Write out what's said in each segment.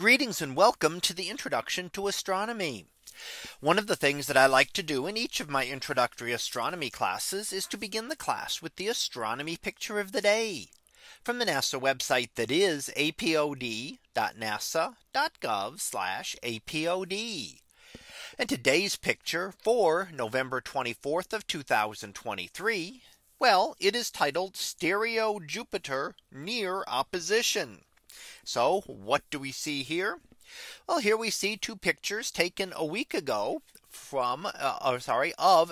Greetings and welcome to the introduction to astronomy. One of the things that I like to do in each of my introductory astronomy classes is to begin the class with the astronomy picture of the day from the NASA website, that is apod.nasa.gov/apod. And today's picture for November 24th of 2023. Well, it is titled Stereo Jupiter Near Opposition. So what do we see here? Well, here we see two pictures taken a week ago of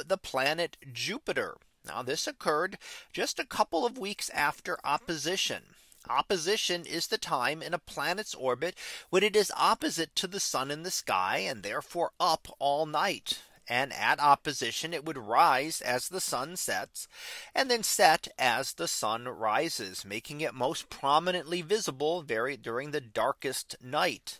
the planet Jupiter. Now this occurred just a couple of weeks after opposition. Opposition is the time in a planet's orbit when it is opposite to the sun in the sky and therefore up all night. And at opposition, it would rise as the sun sets and then set as the sun rises, making it most prominently visible during the darkest night.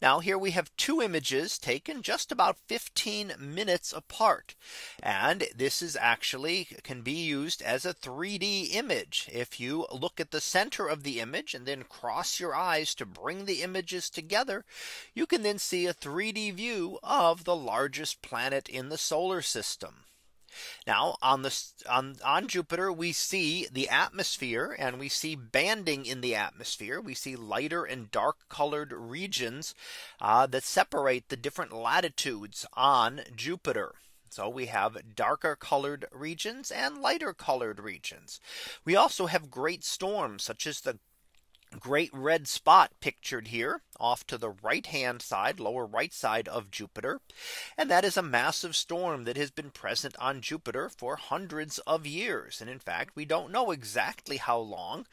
Now here we have two images taken just about 15 minutes apart, and this is actually can be used as a 3D image. If you look at the center of the image and then cross your eyes to bring the images together, you can then see a 3D view of the largest planet in the solar system. Now on Jupiter, we see the atmosphere, and we see banding in the atmosphere. We see lighter and dark colored regions that separate the different latitudes on Jupiter. So we have darker colored regions and lighter colored regions. We also have great storms such as the Great Red Spot pictured here off to the right hand side, lower right side of Jupiter. And that is a massive storm that has been present on Jupiter for hundreds of years. And in fact, we don't know exactly how long,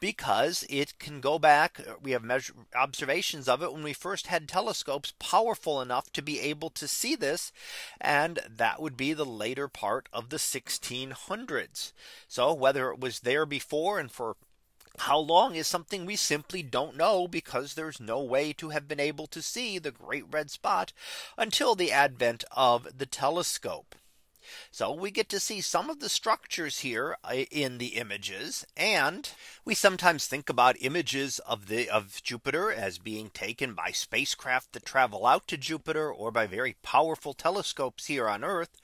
because it can go back. We have observations of it when we first had telescopes powerful enough to be able to see this. And that would be the later part of the 1600s. So whether it was there before and for how long is something we simply don't know, because there's no way to have been able to see the Great Red Spot until the advent of the telescope. So we get to see some of the structures here in the images, and we sometimes think about images of Jupiter as being taken by spacecraft that travel out to Jupiter or by very powerful telescopes here on Earth.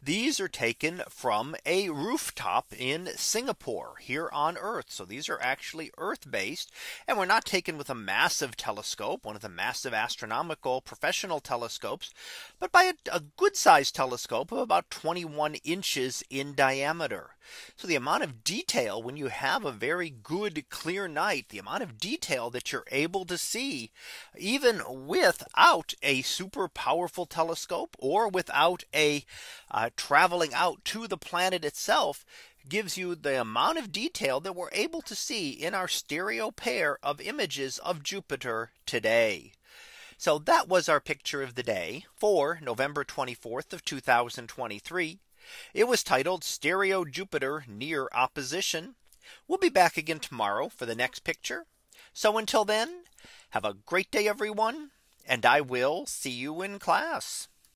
These are taken from a rooftop in Singapore here on Earth. So these are actually Earth based, and we're not taken with a massive telescope, one of the massive astronomical professional telescopes, but by a good sized telescope of about 21 inches in diameter. So the amount of detail, when you have a very good clear night, the amount of detail that you're able to see, even without a super powerful telescope or without a traveling out to the planet itself, gives you the amount of detail that we're able to see in our stereo pair of images of Jupiter today. So that was our picture of the day for November 24th of 2023. It was titled Stereo Jupiter Near Opposition. We'll be back again tomorrow for the next picture. So until then, have a great day, everyone, and I will see you in class.